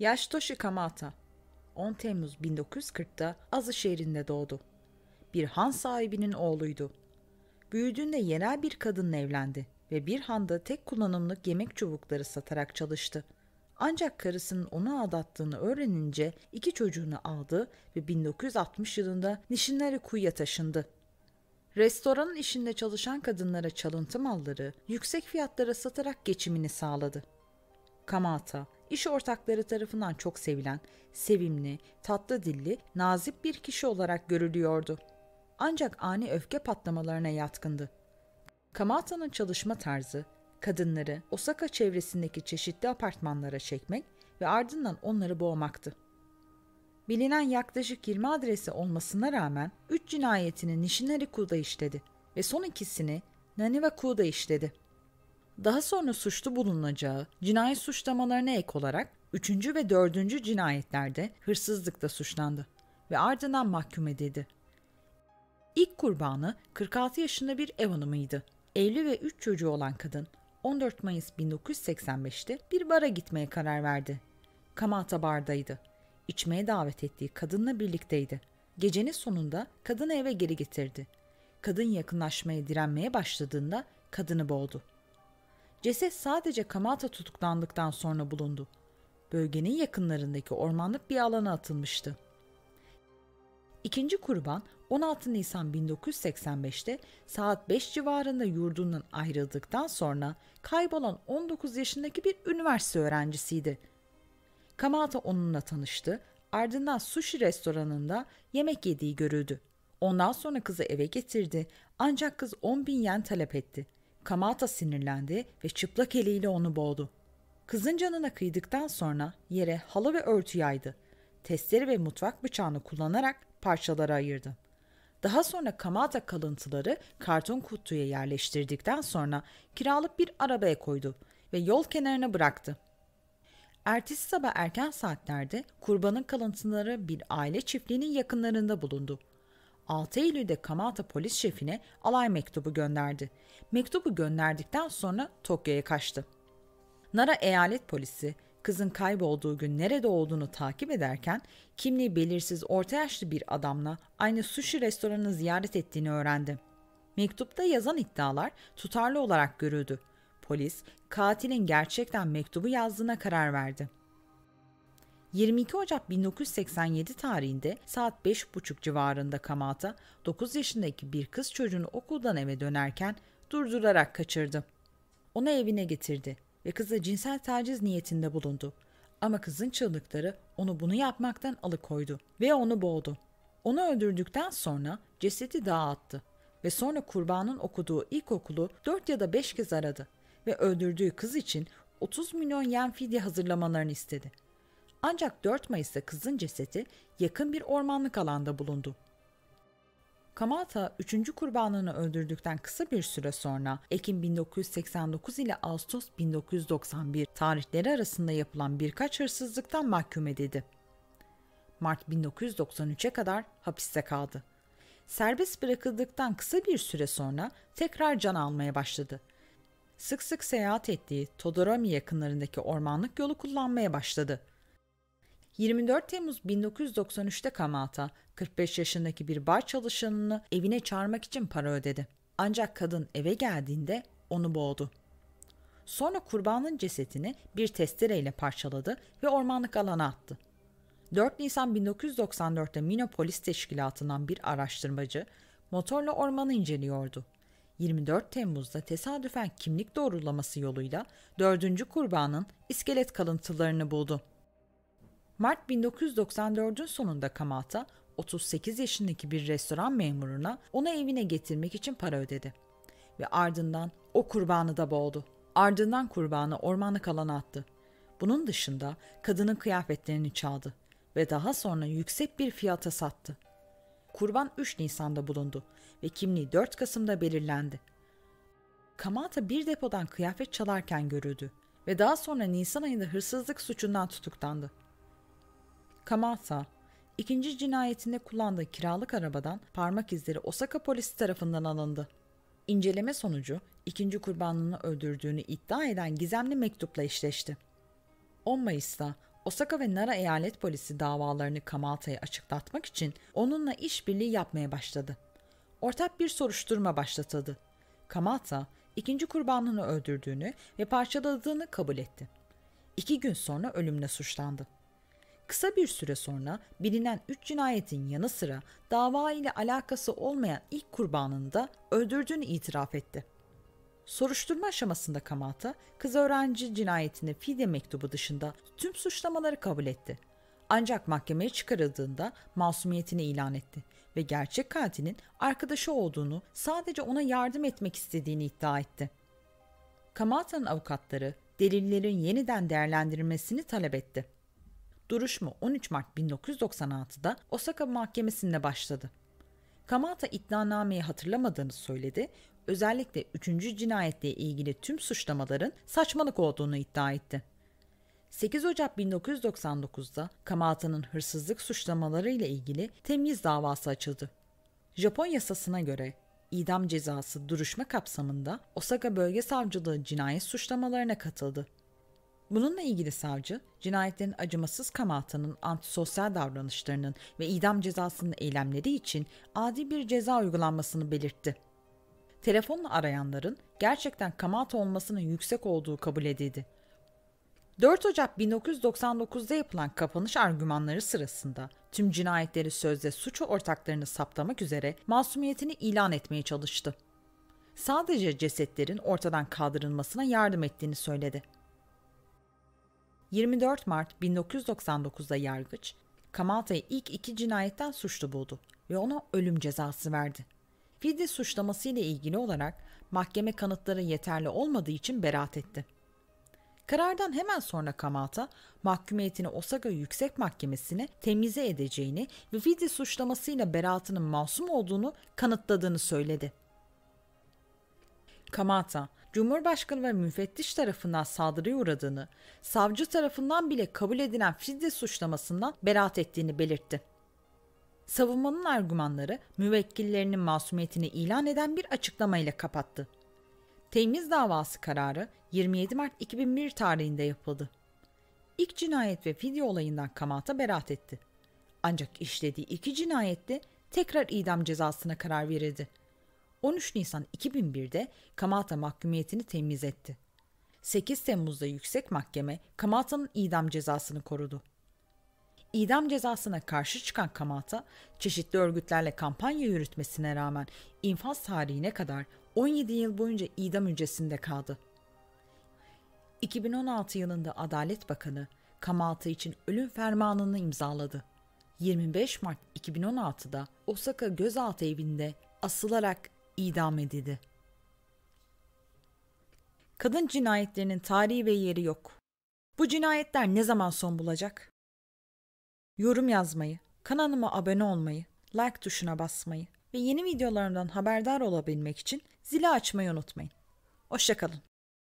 Yasutoshi Kamata 10 Temmuz 1940'da Azu şehrinde doğdu. Bir han sahibinin oğluydu. Büyüdüğünde yerel bir kadınla evlendi ve bir handa tek kullanımlık yemek çubukları satarak çalıştı. Ancak karısının onu aldattığını öğrenince iki çocuğunu aldı ve 1960 yılında Nishinari-ku'ya taşındı. Restoranın işinde çalışan kadınlara çalıntı malları yüksek fiyatlara satarak geçimini sağladı. Kamata, iş ortakları tarafından çok sevilen, sevimli, tatlı dilli, nazik bir kişi olarak görülüyordu. Ancak ani öfke patlamalarına yatkındı. Kamata'nın çalışma tarzı, kadınları Osaka çevresindeki çeşitli apartmanlara çekmek ve ardından onları boğmaktı. Bilinen yaklaşık 20 adresi olmasına rağmen 3 cinayetini Nishinari-ku'da işledi ve son ikisini Naniwa-ku'da işledi. Daha sonra suçlu bulunacağı cinayet suçlamalarına ek olarak 3. ve 4. cinayetlerde hırsızlıkla suçlandı ve ardından mahkum edildi. İlk kurbanı 46 yaşında bir ev hanımıydı. Evli ve 3 çocuğu olan kadın 14 Mayıs 1985'te bir bara gitmeye karar verdi. Kamata bardaydı. İçmeye davet ettiği kadınla birlikteydi. Gecenin sonunda kadını eve geri getirdi. Kadın yakınlaşmaya direnmeye başladığında kadını boğdu. Ceset sadece Kamata tutuklandıktan sonra bulundu. Bölgenin yakınlarındaki ormanlık bir alana atılmıştı. İkinci kurban 16 Nisan 1985'te saat 5 civarında yurdundan ayrıldıktan sonra kaybolan 19 yaşındaki bir üniversite öğrencisiydi. Kamata onunla tanıştı, ardından sushi restoranında yemek yediği görüldü. Ondan sonra kızı eve getirdi ancak kız 10.000 yen talep etti. Kamata sinirlendi ve çıplak eliyle onu boğdu. Kızın canına kıydıktan sonra yere halı ve örtü yaydı. Testere ve mutfak bıçağını kullanarak parçalara ayırdı. Daha sonra Kamata kalıntıları karton kutuya yerleştirdikten sonra kiralık bir arabaya koydu ve yol kenarına bıraktı. Ertesi sabah erken saatlerde kurbanın kalıntıları bir aile çiftliğinin yakınlarında bulundu. 6 Eylül'de Kamata polis şefine alay mektubu gönderdi. Mektubu gönderdikten sonra Tokyo'ya kaçtı. Nara eyalet polisi kızın kaybolduğu gün nerede olduğunu takip ederken kimliği belirsiz orta yaşlı bir adamla aynı sushi restoranını ziyaret ettiğini öğrendi. Mektupta yazan iddialar tutarlı olarak görüldü. Polis katilin gerçekten mektubu yazdığına karar verdi. 22 Ocak 1987 tarihinde saat 5.30 civarında Kamata 9 yaşındaki bir kız çocuğunu okuldan eve dönerken durdurarak kaçırdı. Onu evine getirdi ve kıza cinsel taciz niyetinde bulundu. Ama kızın çığlıkları onu bunu yapmaktan alıkoydu ve onu boğdu. Onu öldürdükten sonra cesedi dağa attı ve sonra kurbanın okuduğu ilkokulu 4 ya da 5 kez aradı ve öldürdüğü kız için 30 milyon yen fidye hazırlamalarını istedi. Ancak 4 Mayıs'ta kızın cesedi yakın bir ormanlık alanda bulundu. Kamata 3. kurbanını öldürdükten kısa bir süre sonra Ekim 1989 ile Ağustos 1991 tarihleri arasında yapılan birkaç hırsızlıktan mahkum edildi. Mart 1993'e kadar hapiste kaldı. Serbest bırakıldıktan kısa bir süre sonra tekrar can almaya başladı. Sık sık seyahat ettiği Todoromi yakınlarındaki ormanlık yolu kullanmaya başladı. 24 Temmuz 1993'te Kamata, 45 yaşındaki bir bar çalışanını evine çağırmak için para ödedi. Ancak kadın eve geldiğinde onu boğdu. Sonra kurbanın cesedini bir testereyle parçaladı ve ormanlık alana attı. 4 Nisan 1994'te Minoh Polis Teşkilatı'ndan bir araştırmacı motorla ormanı inceliyordu. 24 Temmuz'da tesadüfen kimlik doğrulaması yoluyla 4. kurbanın iskelet kalıntılarını buldu. Mart 1994'ün sonunda Kamata, 38 yaşındaki bir restoran memuruna onu evine getirmek için para ödedi ve ardından o kurbanı da boğdu. Ardından kurbanı ormanlık alana attı. Bunun dışında kadının kıyafetlerini çaldı ve daha sonra yüksek bir fiyata sattı. Kurban 3 Nisan'da bulundu ve kimliği 4 Kasım'da belirlendi. Kamata bir depodan kıyafet çalarken görüldü ve daha sonra Nisan ayında hırsızlık suçundan tutuklandı. Kamata, ikinci cinayetinde kullandığı kiralık arabadan parmak izleri Osaka polisi tarafından alındı. İnceleme sonucu ikinci kurbanını öldürdüğünü iddia eden gizemli mektupla eşleşti. 10 Mayıs'ta Osaka ve Nara eyalet polisi davalarını Kamata'ya açıklatmak için onunla işbirliği yapmaya başladı. Ortak bir soruşturma başlatıldı. Kamata, ikinci kurbanını öldürdüğünü ve parçaladığını kabul etti. 2 gün sonra ölümle suçlandı. Kısa bir süre sonra bilinen 3 cinayetin yanı sıra dava ile alakası olmayan ilk kurbanını da öldürdüğünü itiraf etti. Soruşturma aşamasında Kamata, kız öğrenci cinayetine fidye mektubu dışında tüm suçlamaları kabul etti. Ancak mahkemeye çıkarıldığında masumiyetini ilan etti ve gerçek katilin arkadaşı olduğunu, sadece ona yardım etmek istediğini iddia etti. Kamata'nın avukatları delillerin yeniden değerlendirilmesini talep etti. Duruşma 13 Mart 1996'da Osaka Mahkemesi'nde başladı. Kamata iddianameyi hatırlamadığını söyledi, özellikle 3. cinayetle ilgili tüm suçlamaların saçmalık olduğunu iddia etti. 8 Ocak 1999'da Kamata'nın hırsızlık suçlamalarıyla ilgili temyiz davası açıldı. Japon yasasına göre idam cezası duruşma kapsamında Osaka Bölge Savcılığı cinayet suçlamalarına katıldı. Bununla ilgili savcı, cinayetlerin acımasız Kamata'nın antisosyal davranışlarının ve idam cezasının eylemleri için adil bir ceza uygulanmasını belirtti. Telefonla arayanların gerçekten Kamata olmasının yüksek olduğu kabul edildi. 4 Ocak 1999'da yapılan kapanış argümanları sırasında tüm cinayetleri sözde suç ortaklarını saptamak üzere masumiyetini ilan etmeye çalıştı. Sadece cesetlerin ortadan kaldırılmasına yardım ettiğini söyledi. 24 Mart 1999'da yargıç, Kamata'yı ilk 2 cinayetten suçlu buldu ve ona ölüm cezası verdi. Fidye suçlaması ile ilgili olarak mahkeme kanıtları yeterli olmadığı için beraat etti. Karardan hemen sonra Kamata, mahkumiyetini Osaka Yüksek Mahkemesi'ne temyize edeceğini ve fidye suçlamasıyla beraatının masum olduğunu kanıtladığını söyledi. Kamata, Cumhurbaşkanı ve müfettiş tarafından saldırıya uğradığını, savcı tarafından bile kabul edilen fidye suçlamasından beraat ettiğini belirtti. Savunmanın argümanları müvekkillerinin masumiyetini ilan eden bir açıklamayla kapattı. Temyiz davası kararı 27 Mart 2001 tarihinde yapıldı. İlk cinayet ve fidye olayından Kamata beraat etti. Ancak işlediği 2 cinayette tekrar idam cezasına karar verildi. 13 Nisan 2001'de Kamata mahkumiyetini temyiz etti. 8 Temmuz'da Yüksek Mahkeme Kamata'nın idam cezasını korudu. İdam cezasına karşı çıkan Kamata, çeşitli örgütlerle kampanya yürütmesine rağmen infaz tarihine kadar 17 yıl boyunca idam hücresinde kaldı. 2016 yılında Adalet Bakanı Kamata için ölüm fermanını imzaladı. 25 Mart 2016'da Osaka gözaltı evinde asılarak idam edildi. Kadın cinayetlerinin tarihi ve yeri yok. Bu cinayetler ne zaman son bulacak? Yorum yazmayı, kanalıma abone olmayı, like tuşuna basmayı ve yeni videolarımdan haberdar olabilmek için zili açmayı unutmayın. Hoşça kalın.